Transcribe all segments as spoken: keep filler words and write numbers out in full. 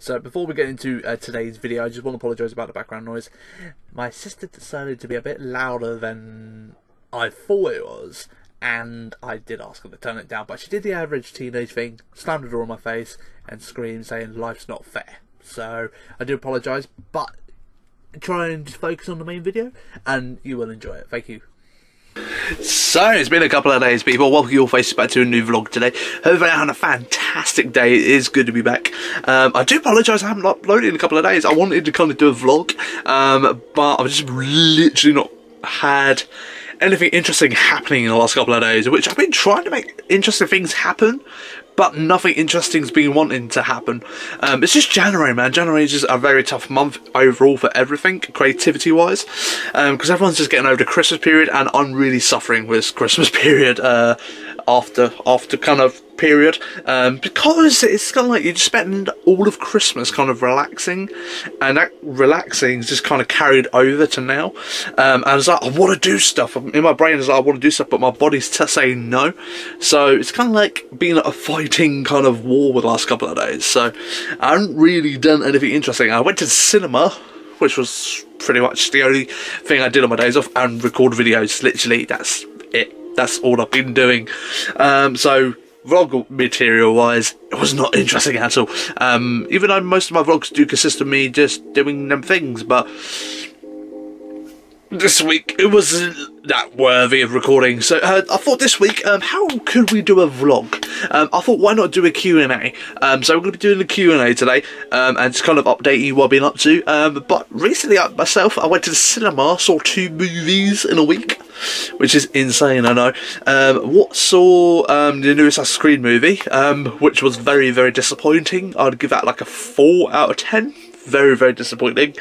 So before we get into uh, today's video, I just want to apologise about the background noise. My sister decided to be a bit louder than I thought it was, and I did ask her to turn it down, but she did the average teenage thing, slammed the door on my face and screamed saying life's not fair. So I do apologise, but try and just focus on the main video and you will enjoy it. Thank you. So it's been a couple of days, people. Welcome your faces back to a new vlog today. Hopefully I had a fantastic day. It is good to be back. um I do apologize I haven't uploaded in a couple of days. I wanted to kind of do a vlog, um but I've just literally not had anything interesting happening in the last couple of days, which I've been trying to make interesting things happen, but nothing interesting's been wanting to happen. Um, it's just January, man. January is just a very tough month overall for everything, creativity-wise, because um, everyone's just getting over the Christmas period, and I'm really suffering with this Christmas period uh, after after kind of period, um, because it's kind of like you just spend all of Christmas kind of relaxing, and that relaxing is just kind of carried over to now. Um, and it's like, I want to do stuff. In my brain, it's like, I want to do stuff, but my body's just saying no. So it's kind of like being at a fight kind of war with the last couple of days, so I haven't really done anything interesting. I went to the cinema, which was pretty much the only thing I did on my days off, and record videos. Literally, that's it. That's all I've been doing. Um, so vlog material wise, it was not interesting at all. Um, even though most of my vlogs do consist of me just doing them things, but this week it wasn't that worthy of recording, so uh, I thought this week, um, how could we do a vlog? Um, I thought, why not do a Q and A? Um, so we're going to be doing the Q and A today, um, and just kind of update you what I've been up to. Um, but recently, I, myself, I went to the cinema, saw two movies in a week, which is insane, I know. Um, what saw um, the new Assassin's Creed movie, um, which was very, very disappointing. I'd give that like a four out of ten. Very, very disappointing.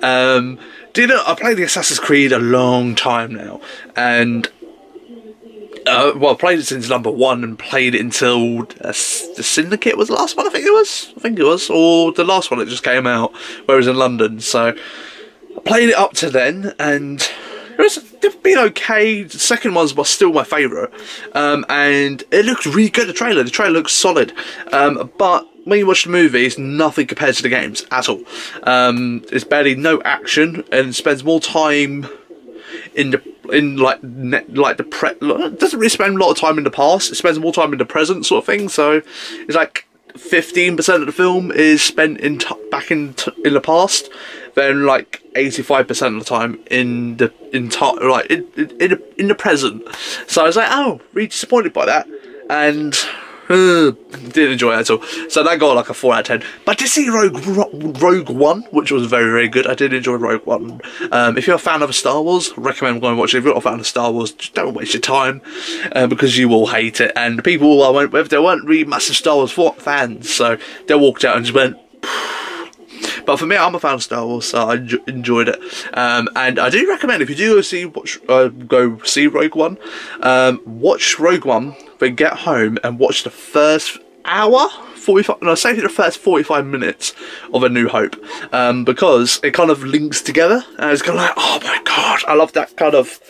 Um... Do you know, I played the Assassin's Creed a long time now, and uh, well, I played it since number one and played it until uh, the Syndicate was the last one, I think it was, I think it was, or the last one that just came out, where it was in London. So I played it up to then, and it was been okay. The second one was still my favourite, um, and it looked really good. The trailer, the trailer looks solid, um, but when you watch the movies, nothing compared to the games at all. Um, there's barely no action, and it spends more time in the in like ne like the pre. It doesn't really spend a lot of time in the past. It spends more time in the present, sort of thing. So it's like fifteen percent of the film is spent in t back in t in the past, then like eighty-five percent of the time in the entire like in in, in, the, in the present. So I was like, oh, really disappointed by that, and didn't enjoy it at all. So that got like a four out of ten. But I did see Rogue, Rogue One, which was very, very good. I did enjoy Rogue One. Um, if you're a fan of Star Wars, I recommend going and watch it. If you're not a fan of Star Wars, just don't waste your time, uh, because you will hate it. And the people I went with, they weren't really massive Star Wars fans, so they walked out and just went, phew. But for me, I'm a fan of Star Wars, so I enjoyed it. Um, and I do recommend, if you do go see, watch, uh, go see Rogue One, um, watch Rogue One, then get home and watch the first hour, forty-five, no, say the first forty-five minutes of A New Hope, um, because it kind of links together, and it's kind of like, oh my god, I love that kind of,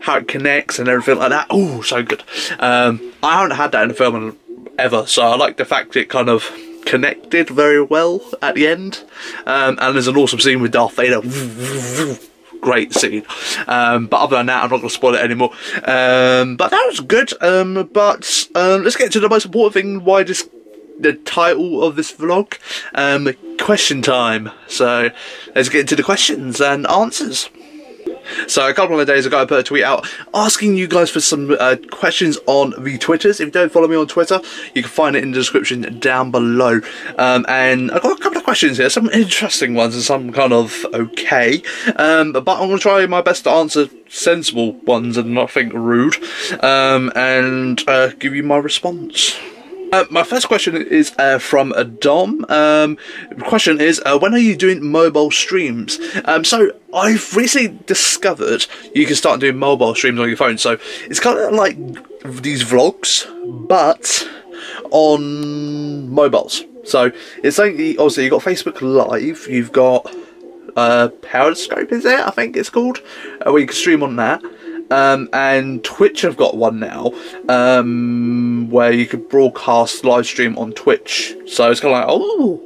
how it connects and everything like that. Oh, so good. Um, I haven't had that in a film ever, so I like the fact it kind of connected very well at the end, um, and there's an awesome scene with Darth Vader. Great scene. Um, but other than that, I'm not going to spoil it anymore. Um, but that was good. Um, but um, let's get to the most important thing, why this, the title of this vlog, um, question time. So let's get into the questions and answers. So a couple of days ago I put a tweet out asking you guys for some uh, questions on the Twitters. If you don't follow me on Twitter, you can find it in the description down below. Um, and I've got a couple of questions here, some interesting ones and some kind of okay. Um, but I'm going to try my best to answer sensible ones and nothing rude, um, and uh, give you my response. Uh, my first question is uh, from a Dom. Um, question is, uh, when are you doing mobile streams? Um, so I've recently discovered you can start doing mobile streams on your phone. So it's kind of like these vlogs, but on mobiles. So it's like, obviously, you've got Facebook Live, you've got uh, Periscope, is it? I think it's called, uh, where you can stream on that. Um, and Twitch have got one now, um, where you could broadcast live stream on Twitch. So it's kind of like, oh,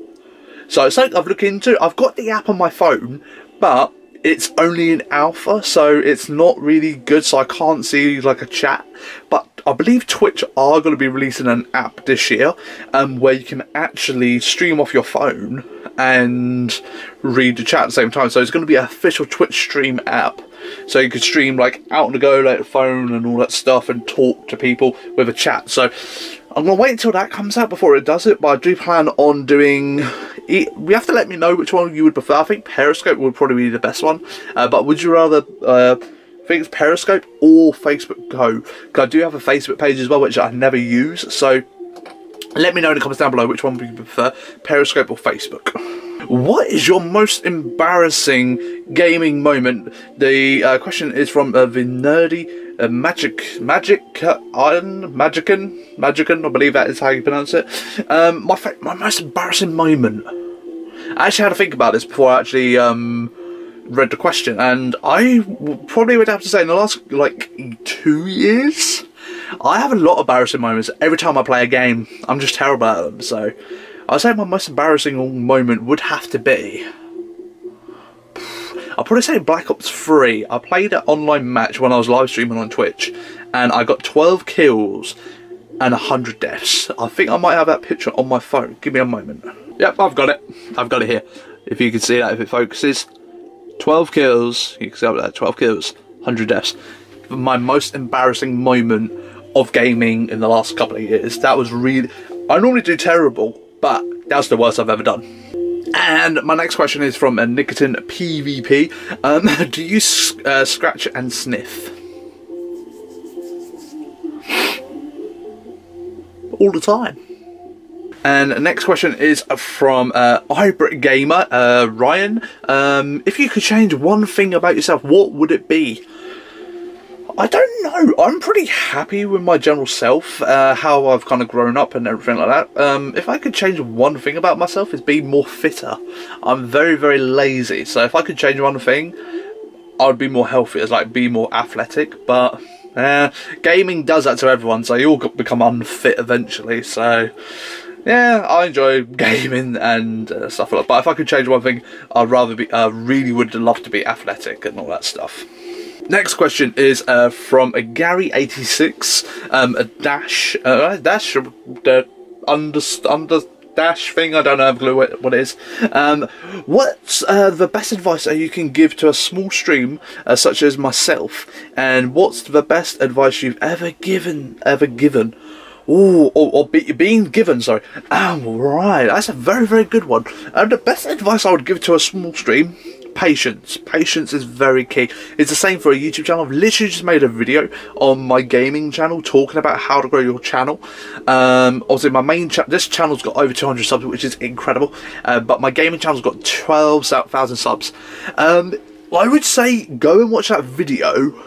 So it's something I've looked into. I've got the app on my phone, but it's only in alpha, so it's not really good, so I can't see like a chat. But I believe Twitch are going to be releasing an app this year um, where you can actually stream off your phone and read the chat at the same time. So it's going to be an official Twitch stream app. So you could stream like out on the go, like the phone and all that stuff, and talk to people with a chat. So I'm going to wait until that comes out before it does it. But I do plan on doing it. You have to let me know which one you would prefer. I think Periscope would probably be the best one. Uh, but would you rather... Uh, I think it's Periscope or Facebook Go, because I do have a Facebook page as well, which I never use. So let me know in the comments down below which one you prefer, Periscope or Facebook. What is your most embarrassing gaming moment? The uh, question is from uh, the nerdy uh, magic magic uh, iron magician magician. I believe that is how you pronounce it. Um, my my most embarrassing moment. I actually had to think about this before I actually. Um, read the question, and I probably would have to say in the last like two years I have a lot of embarrassing moments. Every time I play a game I'm just terrible at them, so I'd say my most embarrassing moment would have to be, I'll probably say Black Ops three. I played an online match when I was live streaming on Twitch and I got twelve kills and one hundred deaths. I think I might have that picture on my phone. Give me a moment. Yep, I've got it. I've got it here. If you can see that, if it focuses. twelve kills, you can see that, twelve kills, one hundred deaths. My most embarrassing moment of gaming in the last couple of years. That was really, I normally do terrible, but that's the worst I've ever done. And my next question is from a Nicotine P V P. Um, do you uh, scratch and sniff? All the time. And next question is from uh, Hybrid Gamer, uh, Ryan. Um, if you could change one thing about yourself, what would it be? I don't know. I'm pretty happy with my general self, uh, how I've kind of grown up and everything like that. Um, if I could change one thing about myself, it's be more fitter. I'm very, very lazy. So if I could change one thing, I'd be more healthy. It's like be more athletic. But uh, gaming does that to everyone. So you all become unfit eventually. So... yeah, I enjoy gaming and uh, stuff like that. But if I could change one thing, I'd rather be, I uh, really would love to be athletic and all that stuff. Next question is uh, from a Gary eighty-six, um, a dash, uh, dash, uh, under, under dash thing. I don't know, I have a clue what, what it is. Um, what's uh, the best advice that you can give to a small stream uh, such as myself? And what's the best advice you've ever given, ever given? Ooh, or, or be, being given, sorry. Oh, right, that's a very, very good one. Uh, the best advice I would give to a small stream, patience. Patience is very key. It's the same for a YouTube channel. I've literally just made a video on my gaming channel talking about how to grow your channel. Um, obviously, my main channel, this channel's got over two hundred subs, which is incredible. Uh, but my gaming channel's got twelve thousand subs. Um, I would say go and watch that video.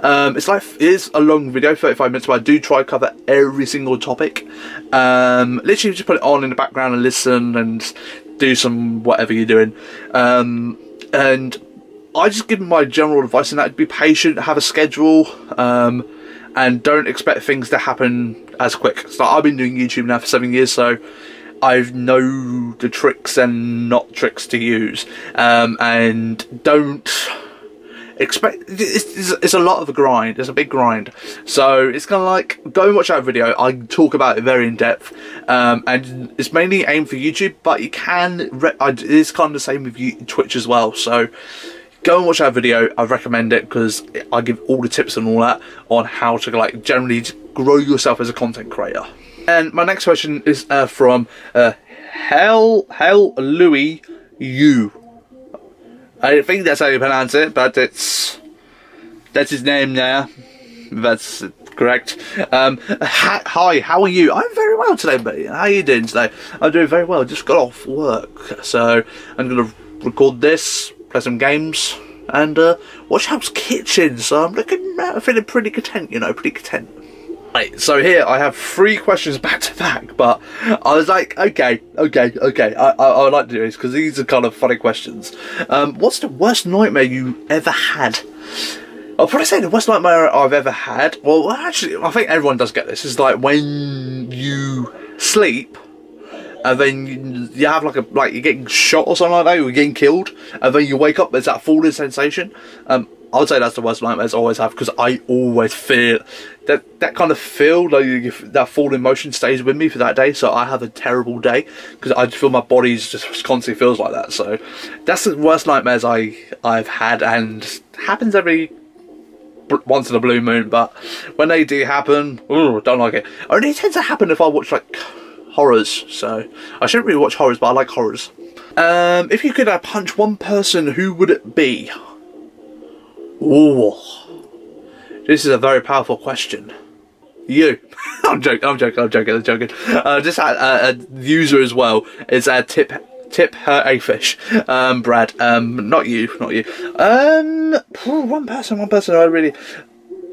Um, it's like, it is a long video, thirty-five minutes, but I do try to cover every single topic. Um, literally just put it on in the background and listen and do some whatever you're doing. Um, and I just give my general advice, and that would be patient, have a schedule, um, and don't expect things to happen as quick. So I've been doing YouTube now for seven years, so I know the tricks and not tricks to use. Um, and don't... expect it's, it's a lot of a grind. It's a big grind, so it's kind of like go and watch that video. I talk about it very in depth, um, and it's mainly aimed for YouTube, but you can re I, it's kind of the same with you, Twitch as well. So go and watch that video. I recommend it because I give all the tips and all that on how to like generally grow yourself as a content creator. And my next question is uh, from uh, Hell Hell Louis U. I think that's how you pronounce it, but it's, that's his name now. That's correct. Um, hi, how are you? I'm very well today, buddy. How are you doing today? I'm doing very well. Just got off work, so I'm going to record this, play some games, and uh, watch Hell's Kitchen. So I'm looking, I'm feeling pretty content, you know, pretty content. Right, so here I have three questions back to back, but I was like, okay, okay, okay, I, I, I would like to do this because these are kind of funny questions. Um, what's the worst nightmare you ever had? I'll probably say the worst nightmare I've ever had, well actually I think everyone does get this, is like when you sleep and then you, you have like a like you're getting shot or something like that, you're getting killed, and then you wake up. There's that falling sensation. Um, I would say that's the worst nightmares I always have, because I always feel that that kind of feel like you, that falling motion stays with me for that day. So I have a terrible day because I just feel my body's just constantly feels like that. So that's the worst nightmares I I've had, and happens every. Once in a blue moon, but when they do happen, ooh, don't like it. Only it tends to happen if I watch like horrors, so I shouldn't really watch horrors, but I like horrors. Um, if you could uh, punch one person, who would it be? Ooh, this is a very powerful question. You. I'm joking, I'm joking, I'm joking, I'm joking. Uh, just had uh, a user as well. It's a uh, tip. Tip her a fish, um, Brad. Um, not you, not you. Um, one person, one person. I really,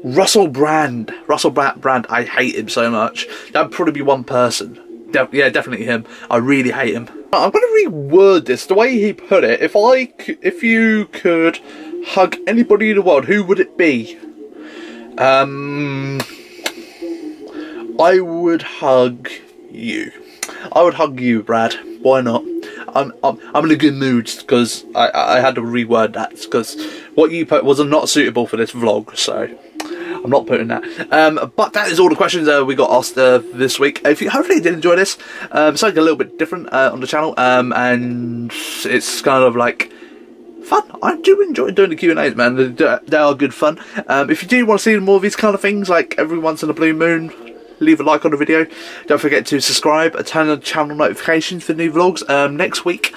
Russell Brand, Russell Brand. Brand. I hate him so much. That'd probably be one person. De yeah, definitely him. I really hate him. I'm gonna reword this the way he put it. If I, c if you could hug anybody in the world, who would it be? Um, I would hug you. I would hug you, Brad. Why not? I'm, I'm, I'm in a good mood because I, I had to reword that because what you put was not suitable for this vlog, so I'm not putting that. Um, but that is all the questions uh, we got asked uh, this week. If you hopefully you did enjoy this, um, something a little bit different uh, on the channel, um, and it's kind of like fun. I do enjoy doing the Q and A's, man. They are good fun. Um, if you do want to see more of these kind of things, like every once in a blue moon, leave a like on the video. Don't forget to subscribe. Turn on channel notifications for new vlogs. Um, next week,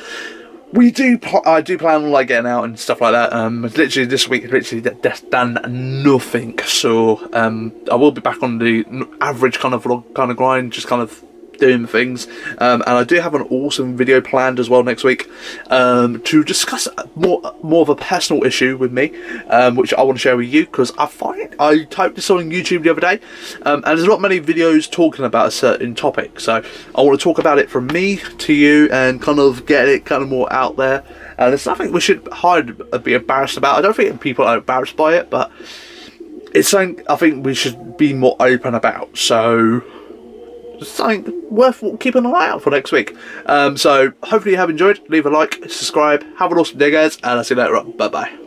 we do. I do plan on like getting out and stuff like that. Um, literally this week, literally that's done nothing. So um, I will be back on the average kind of vlog, kind of grind, just kind of doing things. Um, and I do have an awesome video planned as well next week um, to discuss more more of a personal issue with me, um, which I want to share with you because I find. I typed this on YouTube the other day, um, and there's not many videos talking about a certain topic, so I want to talk about it from me to you and kind of get it kind of more out there. And there's nothing we should hide or be embarrassed about. I don't think people are embarrassed by it, but it's something I think we should be more open about. So it's something worth keeping an eye out for next week. Um, so hopefully you have enjoyed. Leave a like, subscribe, have an awesome day, guys, and I'll see you later on. Bye bye.